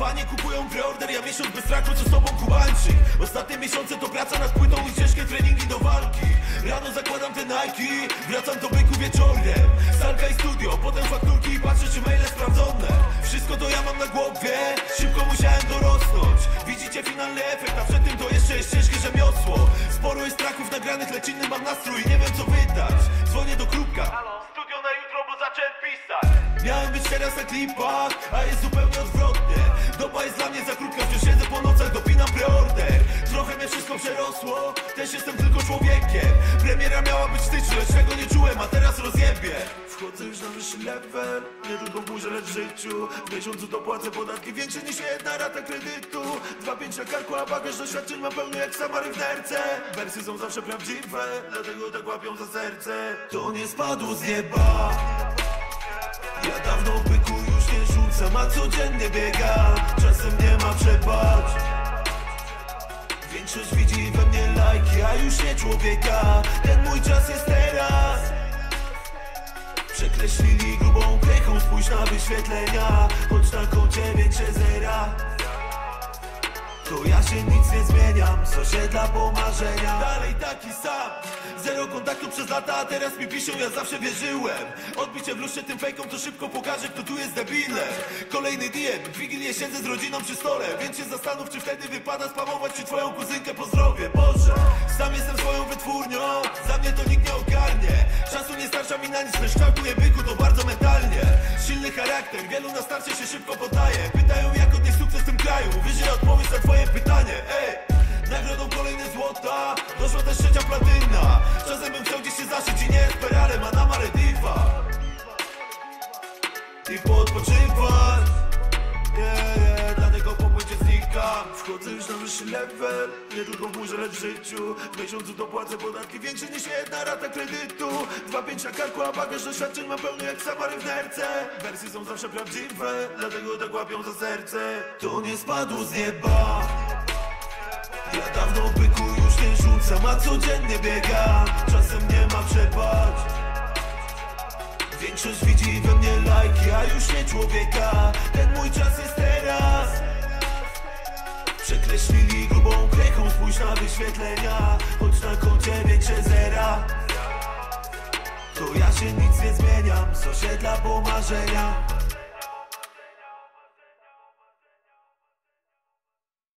Fanie kupują preorder, ja miesiąc bez strachu, co z tobą Kubańczyk. Ostatnie miesiące to praca nad płytą i ciężkie treningi do walki. Rano zakładam te Nike, wracam do byku wieczorem. Salka i studio, potem fakturki i patrzę, czy maile sprawdzone. Wszystko to ja mam na głowie, szybko musiałem dorosnąć. Widzicie finalny efekt, a przed tym to jeszcze jest ciężkie rzemiosło. Sporo jest tracków nagranych, lecz inny mam nastrój i nie wiem co wydać. Dzwonię do Krupka, halo, studio na jutro, bo zacząłem pisać. Miałem być teraz na klipach, a jest zupełnie odwrotnie. Doba jest dla mnie za krótka, wciąż siedzę po nocach, dopinam preorder. Trochę mnie wszystko przerosło, też jestem tylko człowiekiem. Premiera miała być w styczniu, lecz tego nie czułem, a teraz rozjebię. Wchodzę już na wyższy level, nie tylko w burze, lecz w życiu. W miesiącu dopłacę podatki większe niż jedna rata kredytu. 2,5 na karku, a bagaż doświadczeń mam pełny jak samary w nerce. Wersy są zawsze prawdziwe, dlatego tak łapią za serce. To nie spadło z nieba, ja dawno w byku już nie rzucam, a codziennie biega. Czasem nie ma przebacz. Większość widzi we mnie lajki, a już nie człowieka. Ten mój czas jest teraz. Przekreślili grubą krechą, spójrz na wyświetlenia, choć na koncie większe zera. To ja się nic nie zmieniam, z osiedla po marzenia. Dalej taki sam, zero kontaktu przez lata, a teraz mi piszą, ja zawsze wierzyłem. Odbicie w lustrze tym fejkom, to szybko pokaże, kto tu jest debilem. Kolejny DM, w Wigilię siedzę z rodziną przy stole, więc się zastanów, czy wtedy wypada spamować, czy twoją kuzynkę pozdrowię. Boże, sam jestem swoją wytwórnią, za mnie to nikt nie ogarnie. Czasu nie starcza mi na nic, lecz kształtuję byku, to bardzo mentalnie. Silny charakter, wielu na starcie się szybko podaje. Pytają, jak odnieść sukces w tym kraju, uwierzę odpowiedź na twoje pytanie. Ej, nagrodą kolejne złota, doszła też trzecia platyna. Czasem bym chciał gdzieś się zaszyć i nie jest peralem, a na Malediwa. I poodpoczywać, yeah, dlatego po płycie znikam. Wchodzę już na wyższy level, nie tylko w burze, lecz w życiu. W miesiącu dopłacę podatki większe niż jedna rata kredytu. 2,5 na karku, a bagaż doświadczeń mam pełny jak samary w nerce. Wersy są zawsze prawdziwe, dlatego tak łapią za serce. To nie spadło z nieba, ja dawno w byku już nie rzucam, a codziennie biega. Czasem nie ma przebacz. Większość widzi we mnie lajki, a już nie człowieka. Ten mój czas jest teraz. Przekreślili grubą krechą, spójrz na wyświetlenia, choć na koncie większe zera. To ja się nic nie zmieniam, z osiedla po marzenia.